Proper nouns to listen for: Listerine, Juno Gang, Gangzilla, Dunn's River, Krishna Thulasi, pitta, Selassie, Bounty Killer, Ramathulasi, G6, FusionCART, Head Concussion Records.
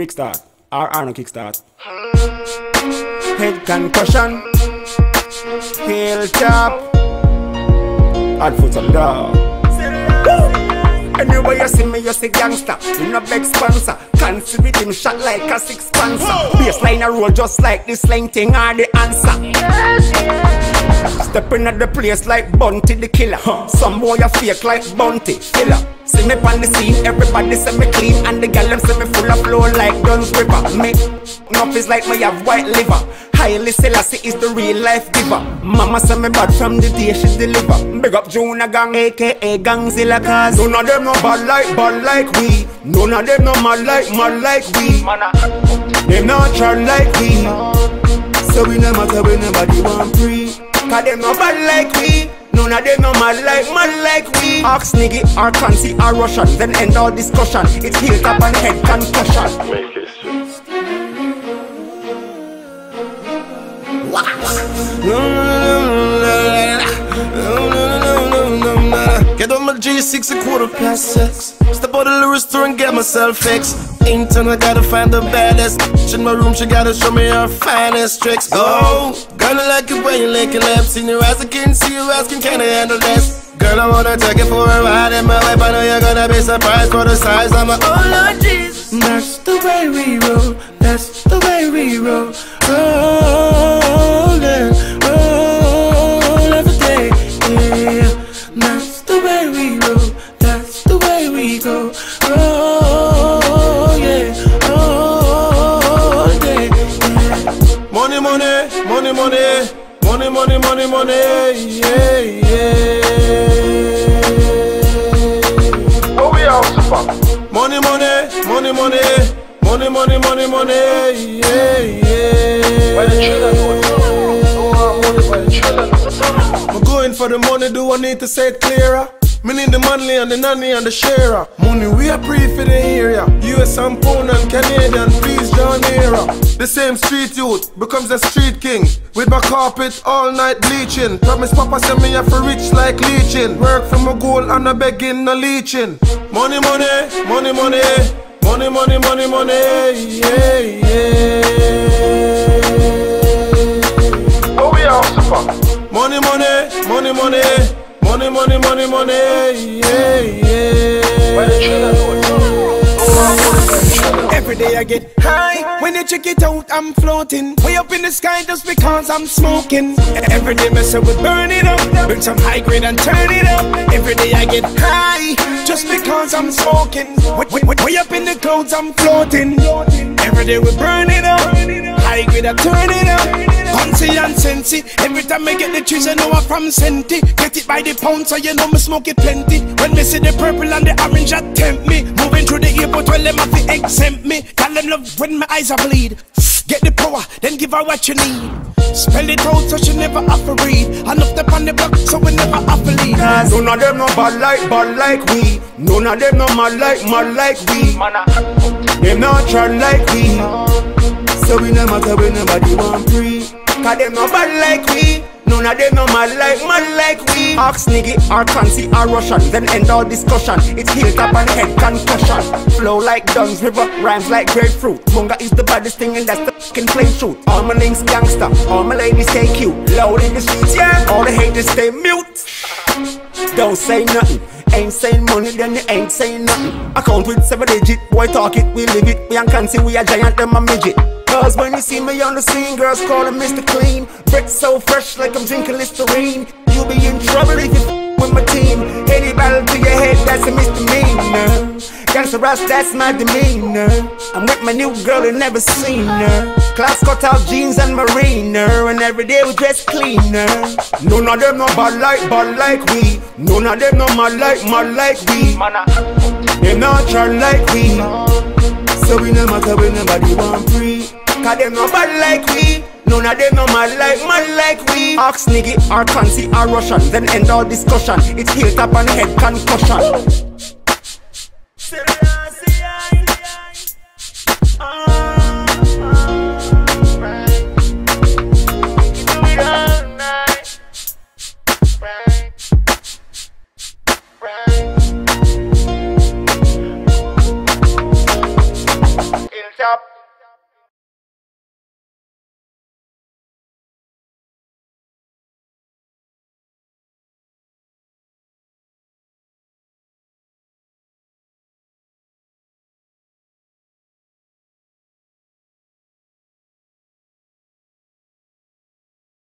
Quick start. Or no kickstart. Head concussion. Heel chop. And foot on the door. Anyway you see me, you see gangster. You no big sponsor. Can't see with him shot like a six-panzer. Baseline a roll just like this slang thing are the answer. Yes, yes. Stepping at the place like Bounty the Killer. Some boy a fake like Bounty Killer. See me on the scene, everybody say me clean. And the gal them say me full of flow like Dunn's River. Me, nothing's like me have white liver. Highly Selassie is the real life giver. Mama say me bad from the day she deliver. Big up Juno Gang, aka Gangzilla, cause none of them no bad like we. None of them no mad like we. They not try like we. So we no matter when nobody want free. Cause them no bad like we. None of them no mad like we. Ask nigga or fancy or Russian, then end all discussion. It's heel tap and head concussion. Make it sweet. Get on my G6 a 6:15. Step out of the store and get myself fixed. Ain't time, I gotta find the baddest. She in my room, she gotta show me her finest tricks. Oh, girl, I like it when you lick your lips. In your eyes, I can see you asking, can I handle this? Girl, I wanna take it for a ride in my life. I know you're gonna be surprised for the size of my. Oh, Lord Jesus, that's the way we roll. That's the way we roll. Rollin', roll every day. Yeah, that's the way we roll. That's the way we go. Money, yeah, yeah. Oh, we all super. Money, yeah, yeah. By the children, I'm going for the money. Do I need to say it clearer? Me need the money and the nanny and the sharer. Money we are free for the area. US and pound and Canadian, please down here. The same street youth becomes a street king. With my carpet all night bleaching. Promise papa send me up for rich like leeching. Work for my goal and I begging no leeching. Money, yeah, yeah. Oh, we are super. Money. Money, yeah, yeah. Every day I get high. When you check it out, I'm floating. Way up in the sky just because I'm smoking. Every day I say we burn it up. Bring some high grade and turn it up. Every day I get high. Just because I'm smoking. Way up in the clouds, I'm floating. Every day we burn it up. High grade and turn it up. Fancy and sensy. Every time I get the trees, I know I'm from Senti. Get it by the pound, so you know me smoke it plenty. When me see the purple and the orange, that tempt me. Moving through the airport, well, them have to exempt me. Tell them love when my eyes are bleed. Get the power, then give her what you need. Spell it out so she never have to read. I knocked up on the block, so we never have to leave. None of them no bad like we. None of them no mad like we. They not try like we. So we no matter when nobody want free. Cause them no bad like we. None of them no mad like we. Ask nigga or fancy or Russian, then end all discussion. It's heel tap and head concussion. Flow like Dunn's River, rhymes like grapefruit. Munga is the baddest thing and that's the f***ing plain truth. All my links gangster, all my ladies stay cute. Loud in the streets, yeah, all the haters stay mute. Don't say nothing. Ain't saying money, then you ain't saying nothing. Account with 7 digit, boy talk it, we live it. We ain't can see we a giant, them a midget. Cause when you see me on the scene, girls call him Mr. Clean. Bricks so fresh like I'm drinking Listerine. You'll be in trouble if you with my team. Any battle to your head, that's a misdemeanor. Gangsta rush, that's my demeanor. I'm with my new girl, you never seen her. Class cut out jeans and mariner. And every day we dress cleaner. None of them no bad like we. None of them no mad like we. They not try like we. So we no matter when nobody want free. Cause them no bad like we. None of them no mad like we. Ask nigga or fancy or Russian, then end all discussion. It's heel tap and head concussion.